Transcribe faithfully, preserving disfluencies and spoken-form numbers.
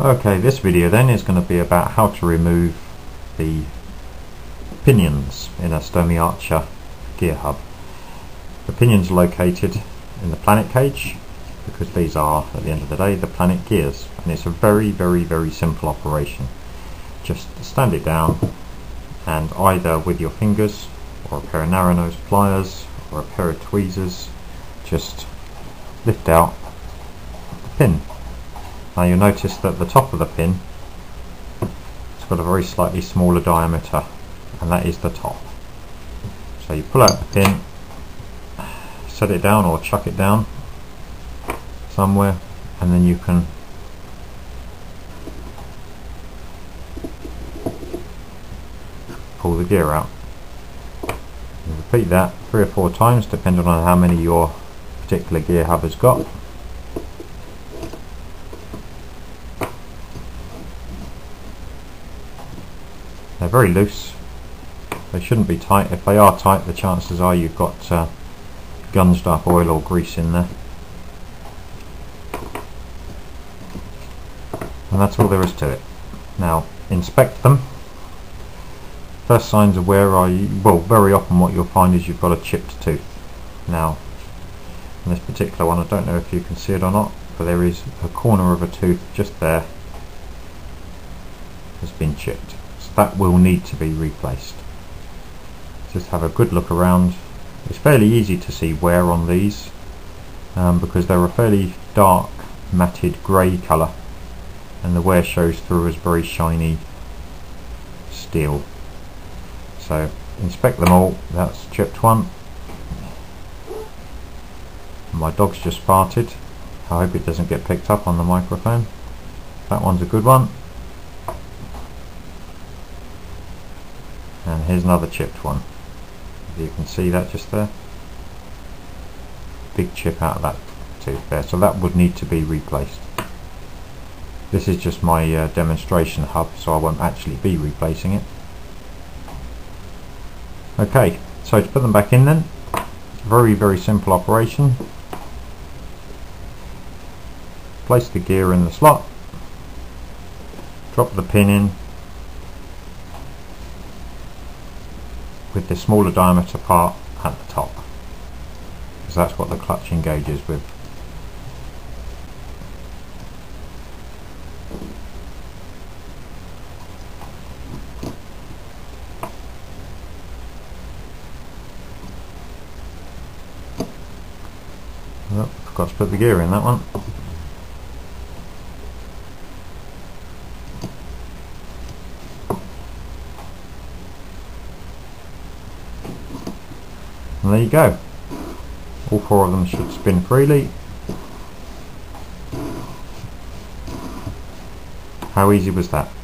Okay, this video then is going to be about how to remove the pinions in a Sturmey-Archer gear hub. The pinions are located in the planet cage because these are, at the end of the day, the planet gears, and it's a very very very simple operation. Just stand it down and either with your fingers or a pair of narrow nose pliers or a pair of tweezers just lift out the pin. Now you'll notice that the top of the pin has got a very slightly smaller diameter, and that is the top. So you pull out the pin, set it down or chuck it down somewhere, and then you can pull the gear out. You repeat that three or four times depending on how many your particular gear hub has got. They're very loose, they shouldn't be tight. If they are tight, the chances are you've got uh, gunged up oil or grease in there. And that's all there is to it. Now inspect them. First signs of wear are, you, well, very often what you'll find is you've got a chipped tooth. Now in this particular one, I don't know if you can see it or not, but there is a corner of a tooth just there that's been chipped. That will need to be replaced. Just have a good look around. It's fairly easy to see wear on these um, because they're a fairly dark matted grey colour, and the wear shows through as very shiny steel. So inspect them all. That's chipped one. My dog's just farted. I hope it doesn't get picked up on the microphone. That one's a good one. And here's another chipped one. If you can see that just there. Big chip out of that tooth there. So that would need to be replaced. This is just my uh, demonstration hub, so I won't actually be replacing it. Okay, so to put them back in then. Very, very simple operation. Place the gear in the slot. Drop the pin in. With the smaller diameter part at the top, because that's what the clutch engages with. Oh, forgot to put the gear in that one. And there you go. All four of them should spin freely. How easy was that?